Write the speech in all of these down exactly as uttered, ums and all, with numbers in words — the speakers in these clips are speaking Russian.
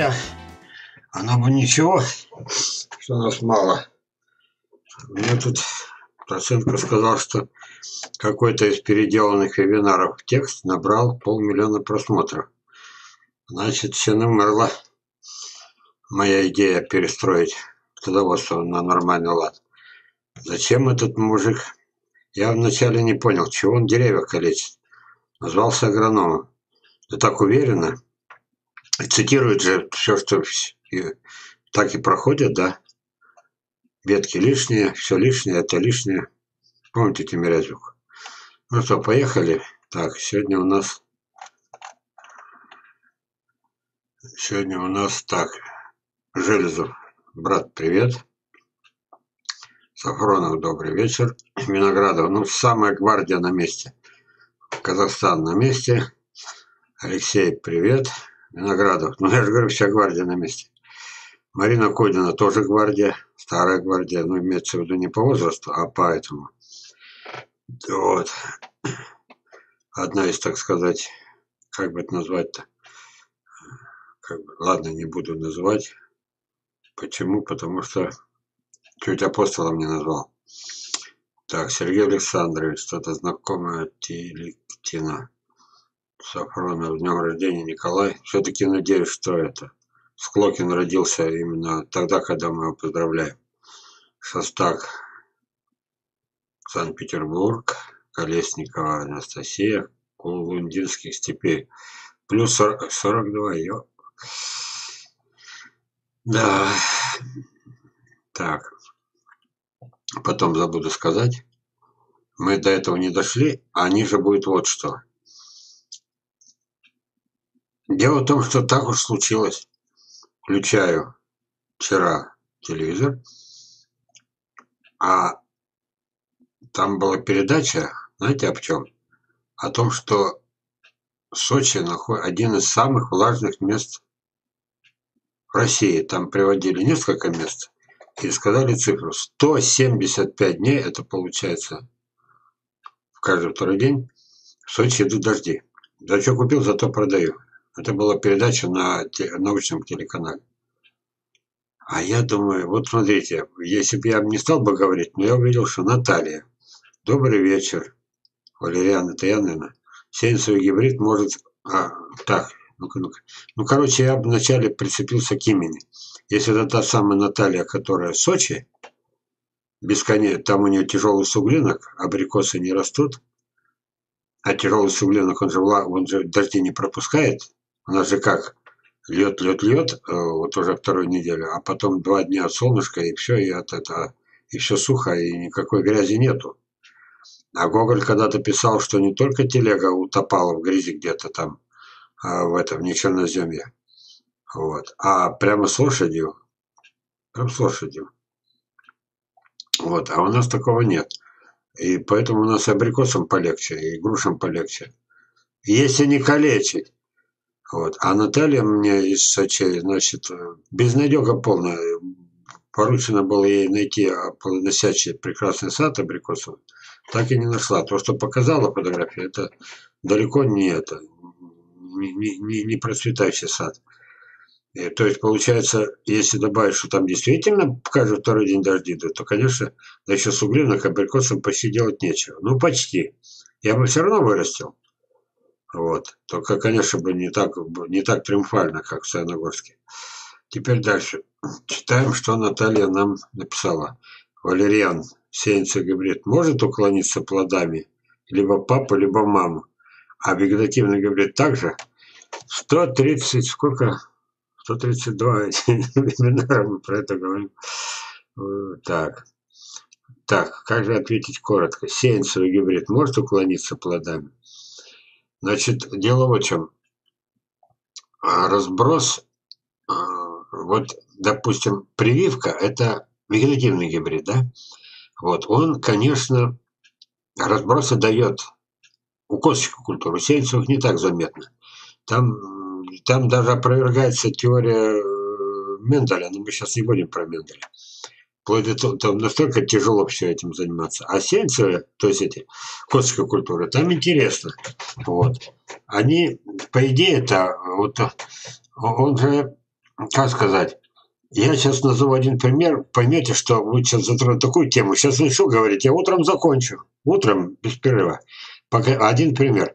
хотя оно бы ничего, что нас мало. Мне тут Проценко сказал, что какой-то из переделанных вебинаров текст набрал полмиллиона просмотров. Значит, сильно умерла моя идея перестроить садоводство на нормальный лад. Зачем этот мужик? Я вначале не понял, чего он деревья калечит. Назвался агрономом. Да так уверенно. И цитирует же все, что и так и проходит, да? Ветки лишние, все лишнее, это лишнее. Помните, Тимирязев? Ну что, поехали. Так, сегодня у нас... Сегодня у нас так. Железов, брат, привет. Сафронов, добрый вечер. Виноградов, ну, самая гвардия на месте. Казахстан на месте. Алексей, привет. Виноградов, ну, я же говорю, вся гвардия на месте. Марина Кодина, тоже гвардия. Старая гвардия, ну, имеется в виду не по возрасту, а по этому. Вот. Одна из, так сказать, как бы это назвать-то? Как бы, ладно, не буду называть. Почему? Потому что чуть апостолом не назвал. Так, Сергей Александрович, что-то знакомое, Телектина. Сафронов, днем рождения, Николай. Все-таки надеюсь, что это. Склокин родился именно тогда, когда мы его поздравляем. Шостак, Санкт-Петербург. Колесникова, Анастасия, Кулундинских степей. Плюс сорок, сорок два, ее. Да. Так. Потом забуду сказать. Мы до этого не дошли, а ниже будет вот что. Дело в том, что так уж случилось. Включаю вчера телевизор, а там была передача, знаете, о чем? О том, что Сочи находится один из самых влажных мест в России. Там приводили несколько мест и сказали цифру сто семьдесят пять дней, это получается в каждый второй день, в Сочи идут дожди. Да что купил, зато продаю. Это была передача на те, научном телеканале. А я думаю, вот смотрите, если бы я не стал бы говорить, но я увидел, что Наталья. Добрый вечер, Валериан, это я, наверное. Сеянцевый гибрид может... А, так, ну-ка, ну-ка. Ну, короче, я вначале прицепился к имени. Если это та самая Наталья, которая в Сочи, бесконечно, там у нее тяжелый суглинок, абрикосы не растут, а тяжелый суглинок, он же, он же дожди не пропускает. У нас же как, льет, льет, льет, вот уже вторую неделю, а потом два дня от солнышка, и все, и от этого, и все сухо, и никакой грязи нету. А Гоголь когда-то писал, что не только телега утопала в грязи где-то там, в этом, не черноземье, вот, а прямо с лошадью, прямо с лошадью. Вот, а у нас такого нет. И поэтому у нас и абрикосам полегче, и грушам полегче. Если не калечить. Вот. А Наталья мне из Сочи, значит, безнадега полная. Поручено было ей найти плодоносящий прекрасный сад абрикосов. Так и не нашла. То, что показала фотография, это далеко не это. Не, не, не процветающий сад. И, то есть, получается, если добавить, что там действительно каждый второй день дожди идут, то, конечно, да еще суглинок абрикосам почти делать нечего. Ну, почти. Я бы все равно вырастил. Вот. Только, конечно, бы не так, не так триумфально, как в Саяногорске. Теперь дальше. Читаем, что Наталья нам написала. Валериан, сеянцевый гибрид, может уклониться плодами либо папа, либо мама. А вегетативный гибрид также. сто тридцать, сколько... сто тридцать два вебинара, мы про это говорим. Так. Так, как же ответить коротко? Сеянцевый гибрид может уклониться плодами? Значит, дело в чем. Разброс, вот, допустим, прививка, это вегетативный гибрид, да? Вот, он, конечно, разбросы дает у косточку культуру. У сеянцевых не так заметно. Там... Там даже опровергается теория Менделя, но мы сейчас не будем про Менделя. Там настолько тяжело все этим заниматься. А сеянцы, то есть эти косточка культуры, там интересно. Вот. Они, по идее-то, вот, он же как сказать, я сейчас назову один пример, поймете, что вы сейчас затронули такую тему, сейчас еще говорите, я утром закончу, утром без перерыва. Пока один пример.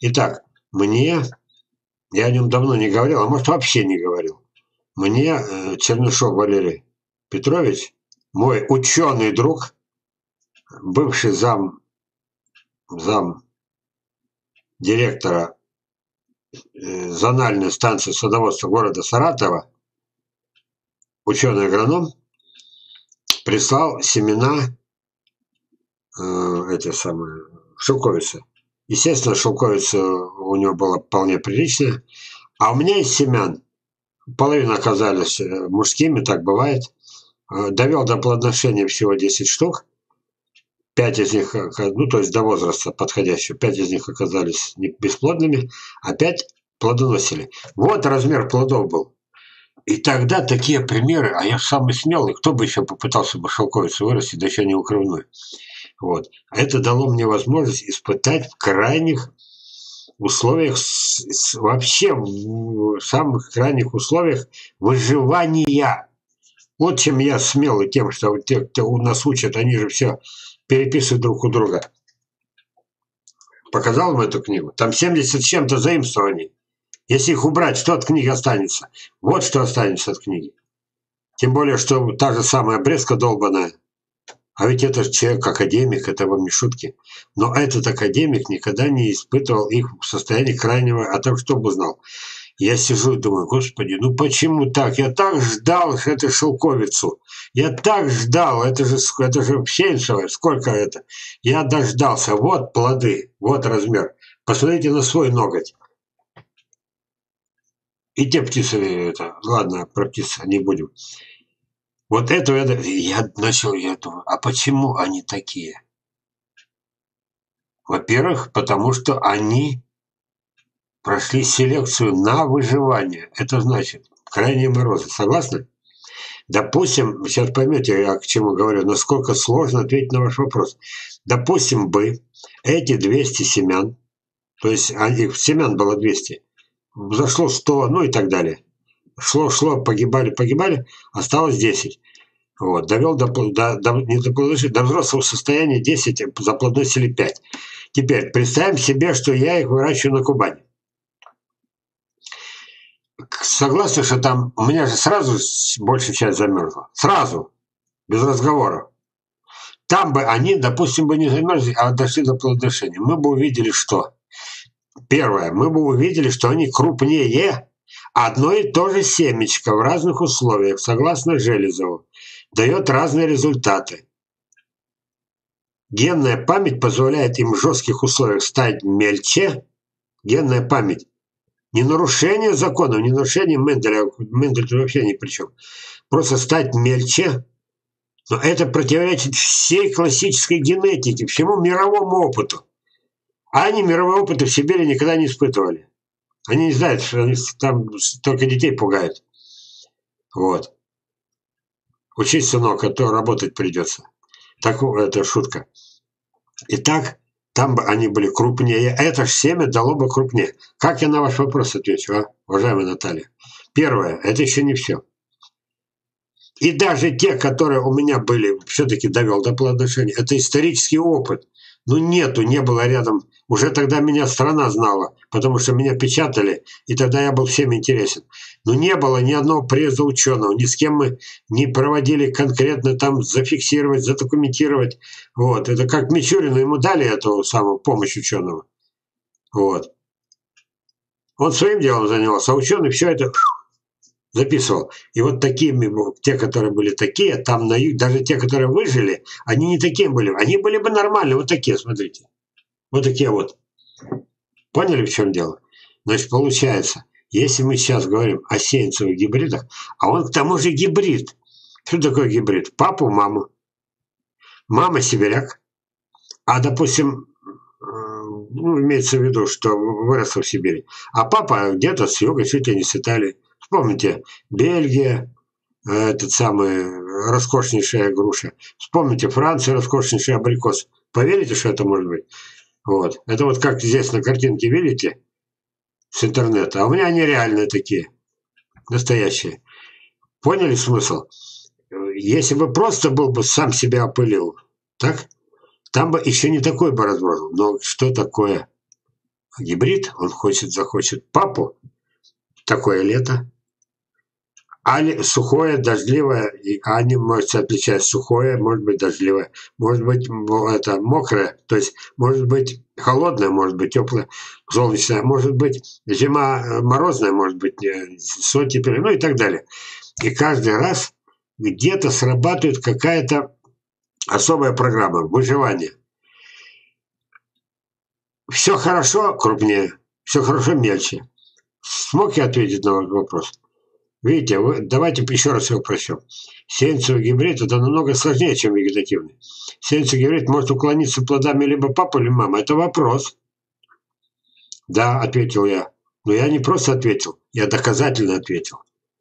Итак, мне, я о нем давно не говорил, а может вообще не говорил, мне Чернышов Валерий Петрович, мой ученый друг, бывший зам, зам директора зональной станции садоводства города Саратова, ученый-агроном, прислал семена э, эти самые, шелковицы. Естественно, шелковица у него была вполне приличная. А у меня из семян половина оказались мужскими, так бывает. Довел до плодоношения всего десять штук. пять из них, ну то есть до возраста подходящего, пять из них оказались бесплодными, а пять плодоносили. Вот размер плодов был. И тогда такие примеры, а я самый смелый, кто бы еще попытался бы шелковицу вырастить, да еще не укрывную. Вот. Это дало мне возможность испытать в крайних условиях, вообще в самых крайних условиях выживания. Вот чем я смелый, тем, что те, кто у нас учат, они же все переписывают друг у друга. Показал вам эту книгу? Там семьдесят с чем-то заимствований. Если их убрать, что от книги останется? Вот что останется от книги. Тем более, что та же самая обрезка долбаная. А ведь это человек, академик, это вам не шутки. Но этот академик никогда не испытывал их в состоянии крайнего, а так что бы узнал. Я сижу и думаю, господи, ну почему так? Я так ждал эту шелковицу. Я так ждал, это же, это же псенцевое, сколько это. Я дождался, вот плоды, вот размер. Посмотрите на свой ноготь. И те птицы, это, ладно, про птиц не будем. Вот это я, я начал, я думаю, а почему они такие? Во-первых, потому что они прошли селекцию на выживание. Это значит крайние морозы. Согласны? Допустим, сейчас поймете, я к чему говорю, насколько сложно ответить на ваш вопрос. Допустим бы эти двести семян, то есть их семян было двести, зашло сто, ну и так далее. Шло-шло, погибали-погибали, осталось десять. Вот. Довел до, до, до, не до, до взрослого состояния десять, заплодоносили пять. Теперь представим себе, что я их выращиваю на Кубани. Согласны, что там у меня же сразу большая часть замерзла. Сразу, без разговора. Там бы они, допустим, бы не замерзли, а дошли до плодоношения. Мы бы увидели, что... Первое, мы бы увидели, что они крупнее, одно и то же семечко в разных условиях, согласно Железову, дает разные результаты. Генная память позволяет им в жестких условиях стать мельче. Генная память. Не нарушение законов, не нарушение Менделя, Мендель вообще ни при чем. Просто стать мельче. Но это противоречит всей классической генетике, всему мировому опыту. А они мировой опыт в Сибири никогда не испытывали. Они не знают, что они там только детей пугают. Вот. Учись, сынок, а то работать придется. Так, это шутка. Итак, там бы они были крупнее. Это же семя дало бы крупнее. Как я на ваш вопрос отвечу, а, уважаемая Наталья? Первое, это еще не все. И даже те, которые у меня были, все-таки довел до плодоношения, это исторический опыт. Ну нету, не было рядом. Уже тогда меня страна знала, потому что меня печатали, и тогда я был всем интересен. Но не было ни одного приза ученого, ни с кем мы не проводили конкретно там зафиксировать, задокументировать. Вот. Это как Мичурину, ему дали эту самую помощь ученого. Вот. Он своим делом занялся, а ученый все это записывал. И вот такими, те, которые были такие, там на юге, даже те, которые выжили, они не такие были. Они были бы нормальные, вот такие, смотрите. Вот такие вот. Поняли, в чем дело? Значит, получается, если мы сейчас говорим о сеянцевых гибридах, а он к тому же гибрид. Что такое гибрид? Папу, маму. Мама сибиряк. А, допустим, ну, имеется в виду, что выросла в Сибири. А папа где-то с юга, чуть ли не с Италии. Вспомните, Бельгия, этот самый, роскошнейшая груша. Вспомните, Франция, роскошнейший абрикос. Поверите, что это может быть? Вот. Это вот как здесь на картинке, видите, с интернета. А у меня они реальные такие, настоящие. Поняли смысл? Если бы просто был бы сам себя опылил, так? Там бы еще не такой бы разброс. Но что такое гибрид? Он хочет, захочет папу. Такое лето. А сухое, дождливое, а не может отличать сухое, может быть дождливое, может быть это мокрое, то есть может быть холодное, может быть теплое, солнечное, может быть зима морозная, может быть сотепель, ну и так далее. И каждый раз где-то срабатывает какая-то особая программа выживания. Все хорошо крупнее, все хорошо мельче. Смог я ответить на ваш вопрос? Видите, вы, давайте еще раз его прощем. Сеянцевый гибрид – это намного сложнее, чем вегетативный. Сеянцевый гибрид может уклониться плодами либо папа, либо мама. Это вопрос. Да, ответил я. Но я не просто ответил, я доказательно ответил.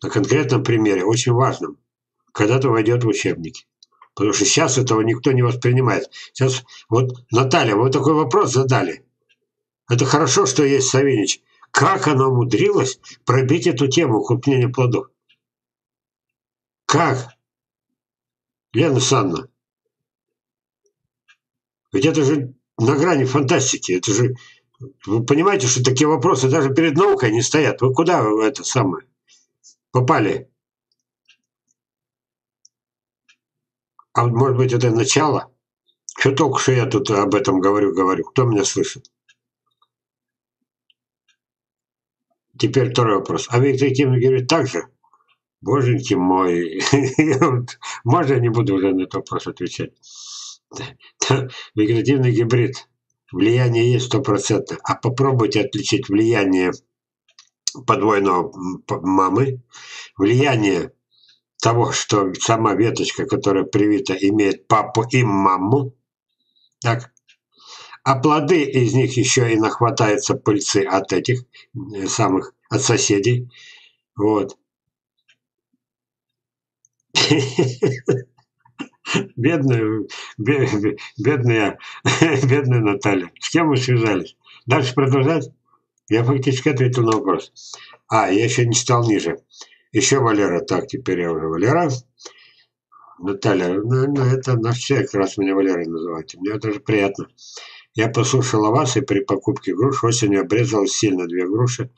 На конкретном примере, очень важном. Когда-то войдет в учебники. Потому что сейчас этого никто не воспринимает. Сейчас вот, Наталья, вы такой вопрос задали. Это хорошо, что есть Савинич. Как она умудрилась пробить эту тему укрупнения плодов? Как? Лена Александровна, ведь это же на грани фантастики. Это же, вы понимаете, что такие вопросы даже перед наукой не стоят. Вы куда вы это самое попали? А может быть, это начало? Что толку, что я тут об этом говорю, говорю? Кто меня слышит? Теперь второй вопрос. А вегетативный гибрид так же? Боженьки мой. Можно я не буду уже на этот вопрос отвечать? Вегетативный гибрид. Влияние есть сто процентов. А попробуйте отличить влияние подвойного мамы, влияние того, что сама веточка, которая привита, имеет папу и маму. Так. А плоды из них еще и нахватаются пыльцы от этих самых, от соседей. Вот. Бедная, бедная, бедная Наталья. С кем мы связались? Дальше продолжать? Я фактически ответил на вопрос. А, я еще не стал ниже. Еще Валера. Так, теперь я уже Валера. Наталья, ну это на все как раз меня Валерой называете. Мне даже приятно. Я послушала вас и при покупке груш осенью обрезал сильно две груши,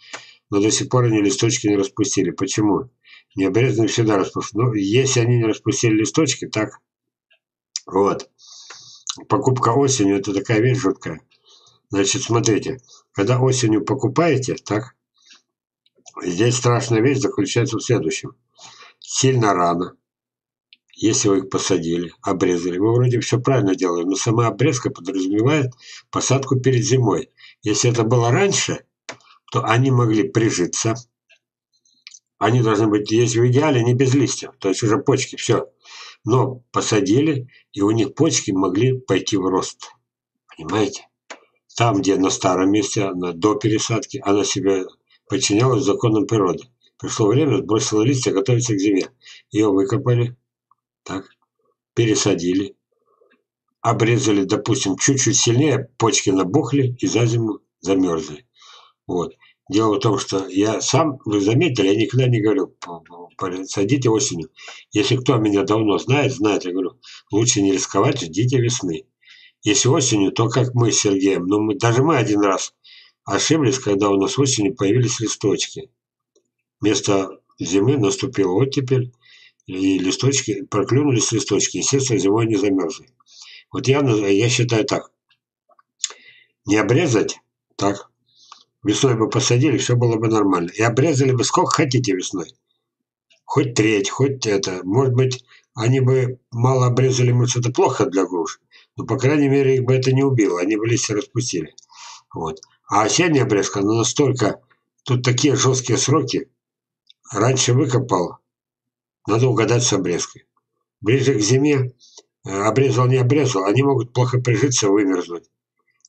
но до сих пор они листочки не распустили. Почему? Необрезанные всегда распустили. Ну, если они не распустили листочки, так вот. Покупка осенью – это такая вещь жуткая. Значит, смотрите, когда осенью покупаете, так, здесь страшная вещь заключается в следующем. Сильно рано. Если вы их посадили, обрезали, вы вроде все правильно делали, но сама обрезка подразумевает посадку перед зимой. Если это было раньше, то они могли прижиться. Они должны быть, есть в идеале, не без листьев, то есть уже почки, все. Но посадили, и у них почки могли пойти в рост. Понимаете? Там, где на старом месте, она, до пересадки, она себе подчинялась законам природы. Пришло время, сбросила листья, готовится к зиме. Ее выкопали. Так, пересадили, обрезали, допустим, чуть-чуть сильнее, почки набухли и за зиму замерзли. Вот. Дело в том, что я сам, вы заметили, я никогда не говорю, садите осенью. Если кто меня давно знает, знает, я говорю, лучше не рисковать, ждите весны. Если осенью, то как мы с Сергеем, но мы, даже мы один раз ошиблись, когда у нас осенью появились листочки. Вместо зимы наступила оттепель. И листочки, проклюнулись листочки, естественно, зимой они замерзли. Вот я, я считаю так. Не обрезать, так, весной бы посадили, все было бы нормально. И обрезали бы сколько хотите весной. Хоть треть, хоть это. Может быть, они бы мало обрезали, может, это плохо для груш. Но, по крайней мере, их бы это не убило. Они бы листья распустили. Вот. А осенняя обрезка, она настолько... Тут такие жесткие сроки. Раньше выкопал. Надо угадать с обрезкой. Ближе к зиме обрезал, не обрезал, они могут плохо прижиться, вымерзнуть.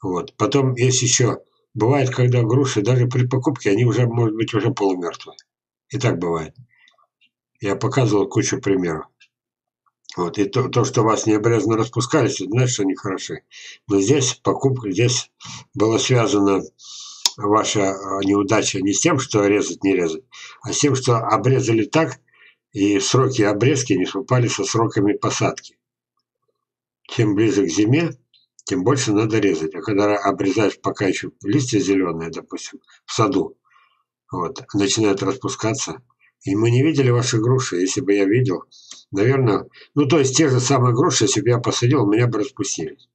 Вот. Потом есть еще, бывает, когда груши, даже при покупке, они уже, может быть, уже полумертвые. И так бывает. Я показывал кучу примеров. Вот. И то, то, что у вас необрезанно распускались, это значит, что они хороши. Но здесь покупка, здесь было связано... Ваша неудача не с тем, что резать, не резать, а с тем, что обрезали так, и сроки обрезки не совпали со сроками посадки. Чем ближе к зиме, тем больше надо резать. А когда обрезаешь пока еще листья зеленые, допустим, в саду, вот, начинают распускаться. И мы не видели ваши груши. Если бы я видел, наверное, ну то есть те же самые груши, если бы я посадил, у меня бы распустились.